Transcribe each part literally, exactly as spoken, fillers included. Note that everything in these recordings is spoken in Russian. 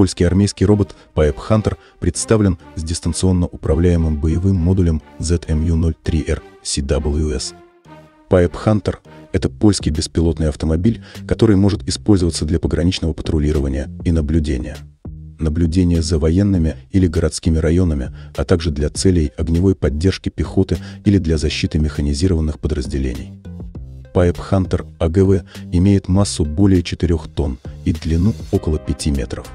польский армейский робот пи ай эй пи HUNTeR представлен с дистанционно управляемым боевым модулем зет эм ю ноль три эр си дабл ю эс. пи ай эй пи HUNTeR – это польский беспилотный автомобиль, который может использоваться для пограничного патрулирования и наблюдения. Наблюдение за военными или городскими районами, а также для целей огневой поддержки пехоты или для защиты механизированных подразделений. пи ай эй пи HUNTeR а гэ вэ имеет массу более четырёх тонн и длину около пяти метров.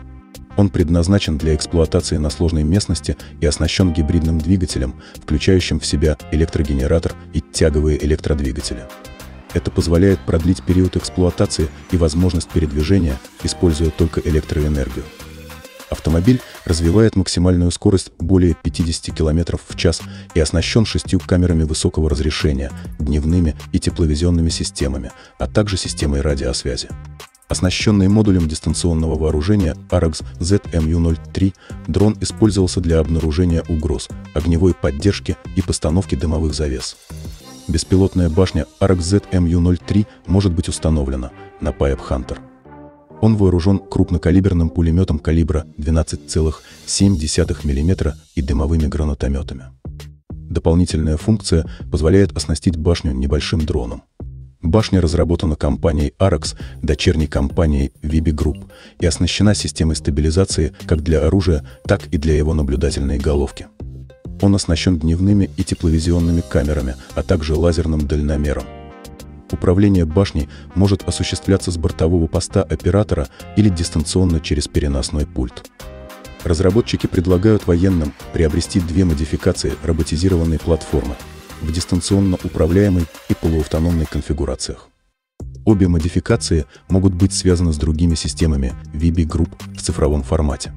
Он предназначен для эксплуатации на сложной местности и оснащен гибридным двигателем, включающим в себя электрогенератор и тяговые электродвигатели. Это позволяет продлить период эксплуатации и возможность передвижения, используя только электроэнергию. Автомобиль развивает максимальную скорость более пятидесяти километров в час и оснащен шестью камерами высокого разрешения, дневными и тепловизионными системами, а также системой радиосвязи. Оснащенный модулем дистанционного вооружения Arex зет эм ю ноль три, дрон использовался для обнаружения угроз, огневой поддержки и постановки дымовых завес. Беспилотная башня Arex зет эм ю ноль три может быть установлена на пи ай эй пи HUNTeR. Он вооружен крупнокалиберным пулеметом калибра двенадцать целых семь десятых миллиметра и дымовыми гранатометами. Дополнительная функция позволяет оснастить башню небольшим дроном. Башня разработана компанией Arex, дочерней компанией дабл ю би Group, и оснащена системой стабилизации как для оружия, так и для его наблюдательной головки. Он оснащен дневными и тепловизионными камерами, а также лазерным дальномером. Управление башней может осуществляться с бортового поста оператора или дистанционно через переносной пульт. Разработчики предлагают военным приобрести две модификации роботизированной платформы в дистанционно управляемой и полуавтономной конфигурациях. Обе модификации могут быть связаны с другими системами дабл ю би Group в цифровом формате.